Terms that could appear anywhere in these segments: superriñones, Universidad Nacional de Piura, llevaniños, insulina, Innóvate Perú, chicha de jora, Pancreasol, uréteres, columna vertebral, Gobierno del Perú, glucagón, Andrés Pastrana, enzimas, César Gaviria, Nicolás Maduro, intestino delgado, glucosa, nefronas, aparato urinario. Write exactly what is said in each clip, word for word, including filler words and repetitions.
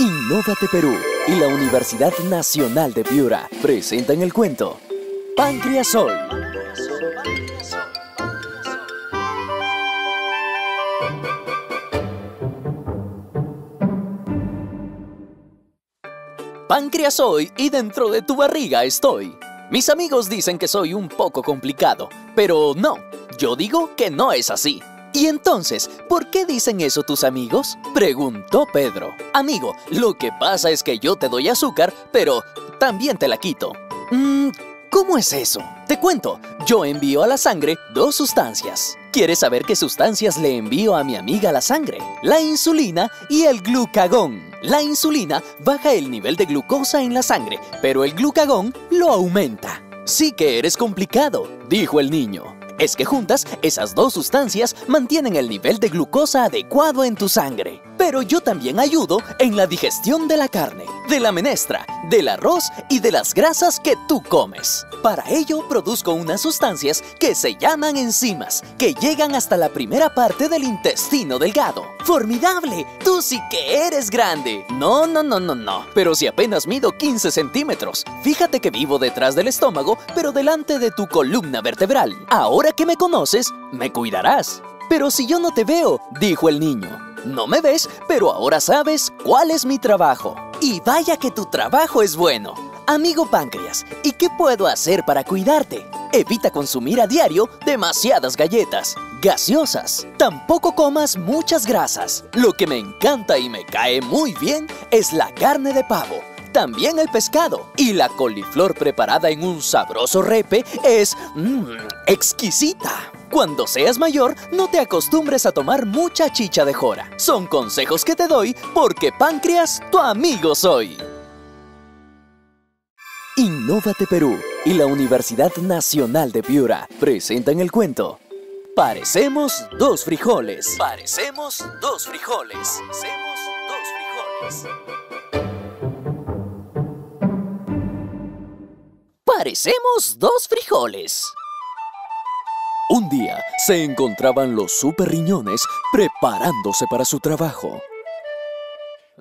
Innóvate Perú y la Universidad Nacional de Piura presentan el cuento Pancreasol. Páncreas soy y dentro de tu barriga estoy. Mis amigos dicen que soy un poco complicado, pero no, yo digo que no es así. ¿Y entonces, por qué dicen eso tus amigos?, preguntó Pedro. Amigo, lo que pasa es que yo te doy azúcar, pero también te la quito. Mm, ¿Cómo es eso? Te cuento, yo envío a la sangre dos sustancias. ¿Quieres saber qué sustancias le envío a mi amiga a la sangre? La insulina y el glucagón. La insulina baja el nivel de glucosa en la sangre, pero el glucagón lo aumenta. Sí que eres complicado, dijo el niño. Es que juntas, esas dos sustancias mantienen el nivel de glucosa adecuado en tu sangre. Pero yo también ayudo en la digestión de la carne, de la menestra, del arroz y de las grasas que tú comes. Para ello, produzco unas sustancias que se llaman enzimas, que llegan hasta la primera parte del intestino delgado. ¡Formidable! ¡Tú sí que eres grande! No, no, no, no, no. Pero si apenas mido quince centímetros. Fíjate que vivo detrás del estómago, pero delante de tu columna vertebral. Ahora que me conoces, me cuidarás. Pero si yo no te veo, dijo el niño. No me ves, pero ahora sabes cuál es mi trabajo. Y vaya que tu trabajo es bueno. Amigo páncreas, ¿y qué puedo hacer para cuidarte? Evita consumir a diario demasiadas galletas, gaseosas. Tampoco comas muchas grasas. Lo que me encanta y me cae muy bien es la carne de pavo. También el pescado. Y la coliflor preparada en un sabroso repe es mmm, exquisita. Cuando seas mayor, no te acostumbres a tomar mucha chicha de jora. Son consejos que te doy porque páncreas, tu amigo soy. Innóvate Perú y la Universidad Nacional de Piura presentan el cuento Parecemos dos frijoles. Parecemos dos frijoles. Parecemos dos frijoles. Parecemos dos frijoles. Un día se encontraban los superriñones preparándose para su trabajo.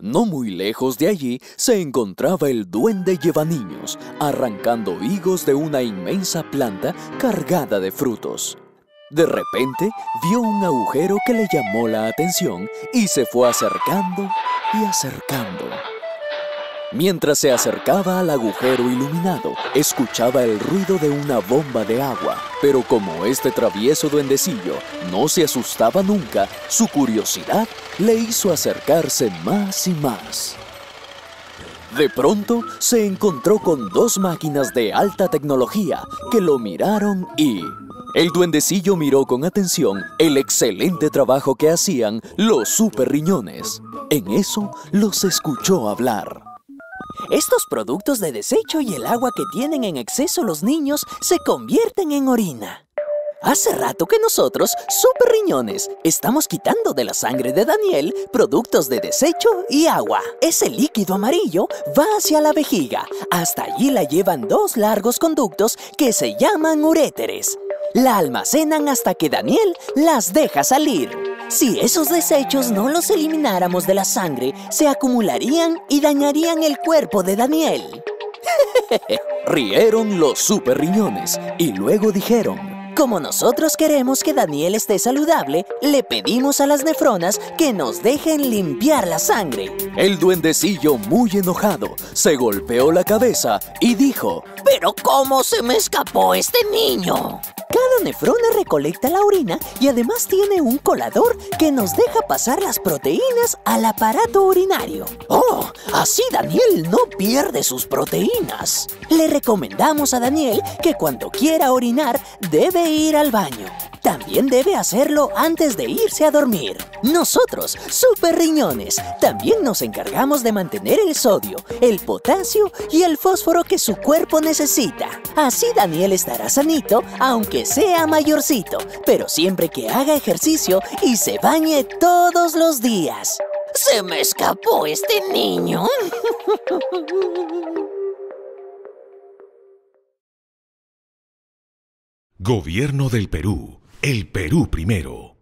No muy lejos de allí se encontraba el duende llevaniños, arrancando higos de una inmensa planta cargada de frutos. De repente vio un agujero que le llamó la atención y se fue acercando y acercando. Mientras se acercaba al agujero iluminado, escuchaba el ruido de una bomba de agua. Pero como este travieso duendecillo no se asustaba nunca, su curiosidad le hizo acercarse más y más. De pronto, se encontró con dos máquinas de alta tecnología que lo miraron y... El duendecillo miró con atención el excelente trabajo que hacían los superriñones. En eso, los escuchó hablar. Estos productos de desecho y el agua que tienen en exceso los niños se convierten en orina. Hace rato que nosotros, superriñones, estamos quitando de la sangre de Daniel productos de desecho y agua. Ese líquido amarillo va hacia la vejiga. Hasta allí la llevan dos largos conductos que se llaman uréteres. La almacenan hasta que Daniel las deja salir. Si esos desechos no los elimináramos de la sangre, se acumularían y dañarían el cuerpo de Daniel. Rieron los superriñones y luego dijeron: como nosotros queremos que Daniel esté saludable, le pedimos a las nefronas que nos dejen limpiar la sangre. El duendecillo, muy enojado, se golpeó la cabeza y dijo: ¿pero cómo se me escapó este niño? Cada nefrona recolecta la orina y además tiene un colador que nos deja pasar las proteínas al aparato urinario. ¡Oh! Así Daniel no pierde sus proteínas. Le recomendamos a Daniel que cuando quiera orinar debe ir al baño. También debe hacerlo antes de irse a dormir. Nosotros, superriñones, también nos encargamos de mantener el sodio, el potasio y el fósforo que su cuerpo necesita. Así Daniel estará sanito, aunque sea mayorcito, pero siempre que haga ejercicio y se bañe todos los días. ¡Se me escapó este niño! Gobierno del Perú. El Perú primero.